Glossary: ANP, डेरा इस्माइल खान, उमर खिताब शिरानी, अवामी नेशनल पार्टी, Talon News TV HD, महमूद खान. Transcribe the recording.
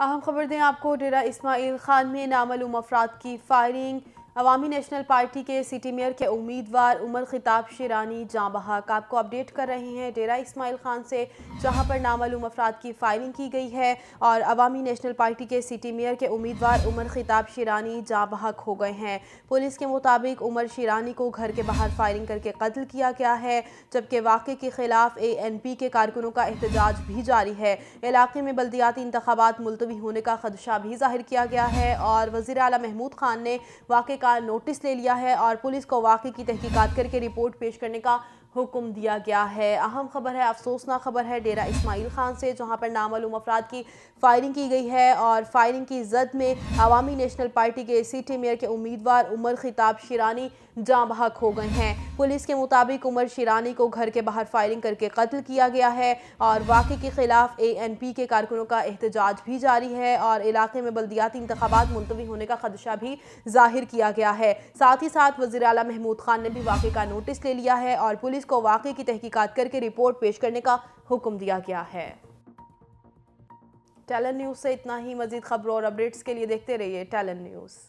अहम खबर दें आपको, डेरा इस्माइल खान में नामालूम अफराद की फायरिंग। अवामी नेशनल पार्टी के सिटी मेयर के उम्मीदवार उमर खिताब शिरानी जाँ बहक। आपको अपडेट कर रहे हैं डेरा इस्माइल खान से, जहाँ पर नामालूम अफराद की फायरिंग की गई है और अवामी नेशनल पार्टी के सिटी मेयर के उम्मीदवार उमर खिताब शिरानी जाँ बहक हो गए हैं। पुलिस के मुताबिक उमर शिरानी को घर के बाहर फायरिंग करके कत्ल किया गया है, जबकि वाक़े के खिलाफ ANP के कारकुनों का एहतजाज भी जारी है। इलाके में बल्दियाती इंतखाबात मुलतवी होने का खदशा भी जाहिर किया गया है और वज़ीर आला महमूद खान ने वाक़े का नोटिस ले लिया है और पुलिस को वाकई की तहकीकात करके रिपोर्ट पेश करने का हुक्म दिया गया है। अहम खबर है, अफसोसनाक खबर है डेरा इस्माइल खान से, जहां पर नामालूम अफराद की फायरिंग की गई है और फायरिंग की जद में अवामी नेशनल पार्टी के सिटी मेयर के उम्मीदवार उमर खिताब शिरानी जाँ बहक हो गए हैं। पुलिस के मुताबिक उमर शिरानी को घर के बाहर फायरिंग करके कत्ल किया गया है और वाक़े के खिलाफ ANP के कारकुनों का एहतजाज भी जारी है और इलाके में बल्दियाती इंतखाबात मुलतवी होने का खदशा भी जाहिर किया गया है। साथ ही साथ वज़ीर आला महमूद खान ने भी वाक़े का नोटिस ले लिया है और पुलिस को वाक़े की तहकीकात करके रिपोर्ट पेश करने का हुक्म दिया गया है। टैलन न्यूज़ से इतना ही। मज़ीद खबरों और अपडेट्स के लिए देखते रहिए टैलन न्यूज़।